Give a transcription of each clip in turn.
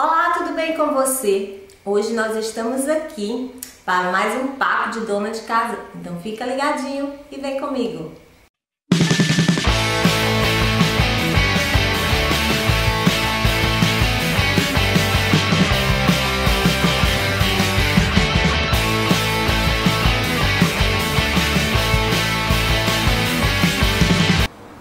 Olá, tudo bem com você? Hoje nós estamos aqui para mais um papo de dona de casa, então fica ligadinho e vem comigo!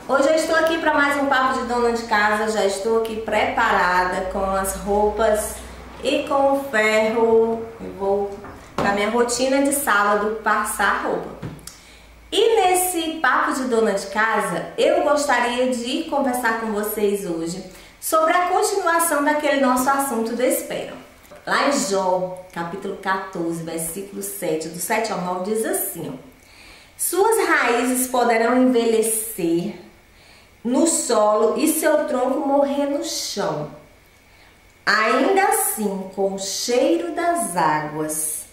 Hoje eu estou aqui para mais um papo de dona de casa, já estou aqui preparada com as roupas e com o ferro. Eu vou para minha rotina de sábado passar roupa. E nesse papo de dona de casa, eu gostaria de conversar com vocês hoje sobre a continuação daquele nosso assunto da espera. Lá em Jó, capítulo 14, versículo 7, do 7 ao 9, diz assim: suas raízes poderão envelhecer no solo e seu tronco morrer no chão. Ainda assim, com o cheiro das águas,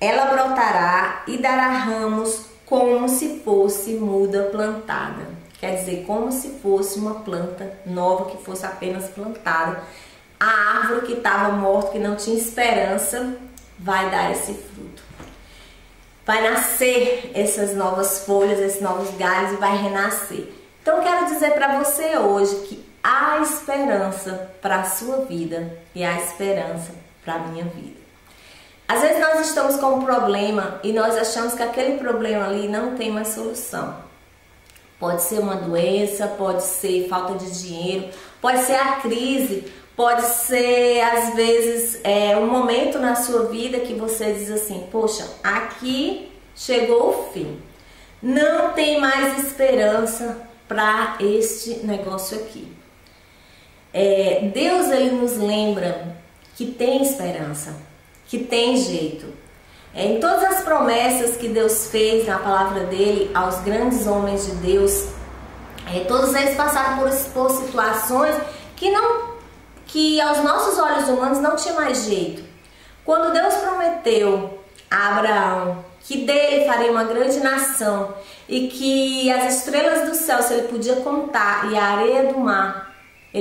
ela brotará e dará ramos como se fosse muda plantada. Quer dizer, como se fosse uma planta nova que fosse apenas plantada. A árvore que estava morta, que não tinha esperança, vai dar esse fruto. Vai nascer essas novas folhas, esses novos galhos, e vai renascer. Então, quero dizer para você hoje que há esperança para a sua vida e há esperança para a minha vida. Às vezes nós estamos com um problema e nós achamos que aquele problema ali não tem mais solução. Pode ser uma doença, pode ser falta de dinheiro, pode ser a crise, pode ser, às vezes, um momento na sua vida que você diz assim: poxa, aqui chegou o fim, não tem mais esperança para este negócio aqui. Deus, ele nos lembra que tem esperança, que tem jeito. Em todas as promessas que Deus fez na palavra dele aos grandes homens de Deus, todos eles passaram por situações que aos nossos olhos humanos não tinha mais jeito. Quando Deus prometeu a Abraão que dele faria uma grande nação e que as estrelas do céu, se ele podia contar, e a areia do mar,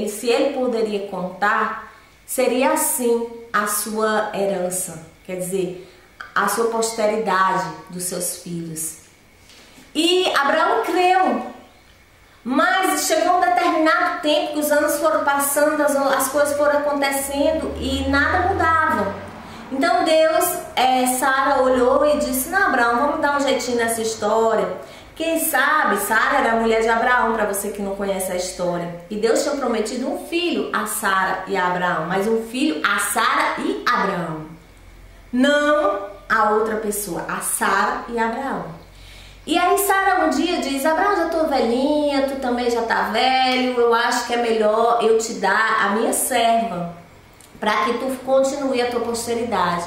se ele poderia contar, seria assim a sua herança, quer dizer, a sua posteridade dos seus filhos. E Abraão creu, mas chegou um determinado tempo que os anos foram passando, as coisas foram acontecendo e nada mudava. Então Deus, Sara olhou e disse: não, Abraão, vamos dar um jeitinho nessa história. Quem sabe, Sara era a mulher de Abraão, para você que não conhece a história. E Deus tinha prometido um filho a Sara e a Abraão, mas um filho a Sara e Abraão, não a outra pessoa, a Sara e Abraão. E aí Sara um dia diz: Abraão, já tô velhinha, tu também já tá velho, eu acho que é melhor eu te dar a minha serva, para que tu continue a tua posteridade.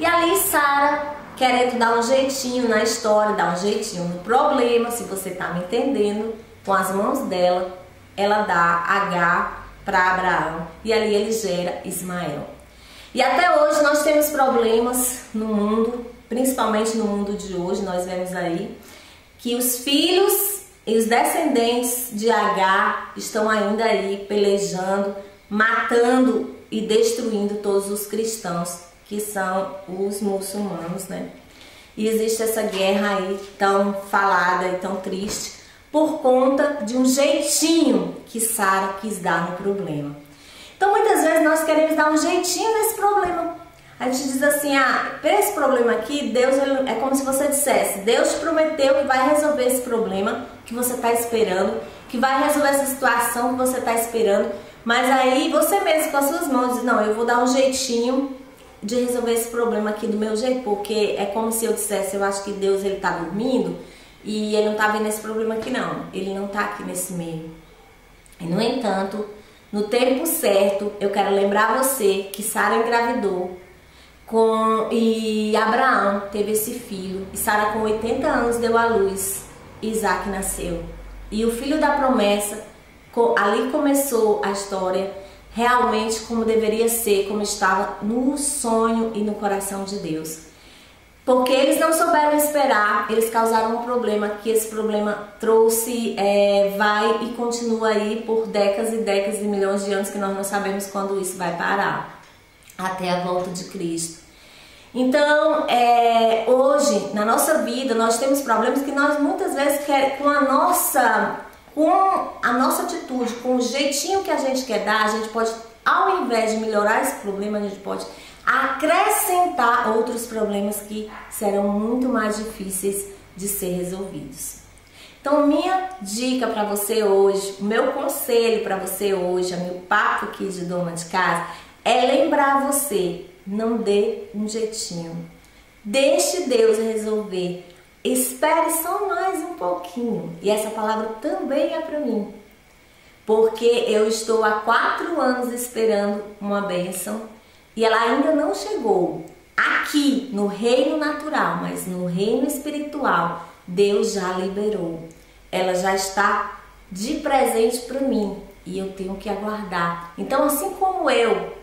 E ali Sara, querendo dar um jeitinho na história, dar um jeitinho no problema, se você tá me entendendo, com as mãos dela, ela dá Agá para Abraão, e ali ele gera Ismael. E até hoje nós temos problemas no mundo, principalmente no mundo de hoje. Nós vemos aí que os filhos e os descendentes de Agá estão ainda aí pelejando, matando e destruindo todos os cristãos, que são os muçulmanos, né? E existe essa guerra aí tão falada e tão triste por conta de um jeitinho que Sara quis dar no problema. Então muitas vezes nós queremos dar um jeitinho nesse problema. A gente diz assim: ah, para esse problema aqui, Deus, é como se você dissesse: Deus prometeu que vai resolver esse problema que você está esperando, que vai resolver essa situação que você está esperando. Mas aí você mesmo, com as suas mãos, diz: não, eu vou dar um jeitinho de resolver esse problema aqui do meu jeito, porque é como se eu dissesse: eu acho que Deus, ele tá dormindo e ele não tá vendo esse problema aqui não, ele não tá aqui nesse meio. E no entanto, no tempo certo, eu quero lembrar você que Sara engravidou e Abraão teve esse filho, e Sara com 80 anos deu à luz, e Isaque nasceu. E o filho da promessa, ali começou a história realmente como deveria ser, como estava no sonho e no coração de Deus. Porque eles não souberam esperar, eles causaram um problema, que esse problema trouxe, vai e continua aí por décadas e décadas e milhões de anos, que nós não sabemos quando isso vai parar. até a volta de Cristo. Então, hoje, na nossa vida, nós temos problemas que nós muitas vezes queremos, com a nossa atitude, com o jeitinho que a gente quer dar, a gente pode, ao invés de melhorar esse problema, a gente pode acrescentar outros problemas que serão muito mais difíceis de ser resolvidos. Então, minha dica para você hoje, meu conselho para você hoje, meu papo aqui de dona de casa, é lembrar você, não dê um jeitinho. Deixe Deus resolver. Espere só mais um pouquinho. E essa palavra também é para mim. Porque eu estou há 4 anos esperando uma bênção e ela ainda não chegou. Aqui, no reino natural, mas no reino espiritual, Deus já liberou. Ela já está de presente para mim e eu tenho que aguardar. Então, assim como eu,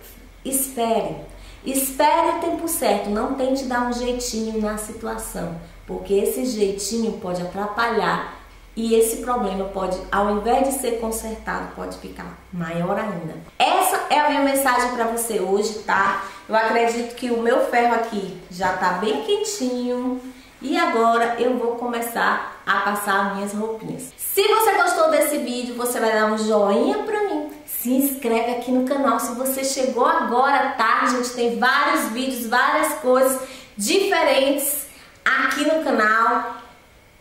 espere. Espere o tempo certo, não tente dar um jeitinho na situação, porque esse jeitinho pode atrapalhar e esse problema pode, ao invés de ser consertado, pode ficar maior ainda. Essa é a minha mensagem para você hoje, tá? Eu acredito que o meu ferro aqui já tá bem quentinho e agora eu vou começar a passar minhas roupinhas. Se você gostou desse vídeo, você vai dar um joinha pra mim. Se inscreve aqui no canal se você chegou agora, tá? A gente tem vários vídeos, várias coisas diferentes aqui no canal.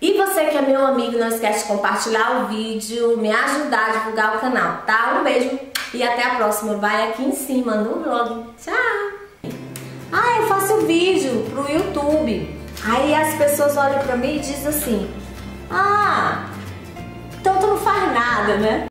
E você que é meu amigo, não esquece de compartilhar o vídeo, me ajudar a divulgar o canal, tá? Um beijo e até a próxima. Vai aqui em cima no blog. Tchau! Ah, eu faço vídeo pro YouTube. Aí as pessoas olham pra mim e dizem assim: ah, então tu não faz nada, né?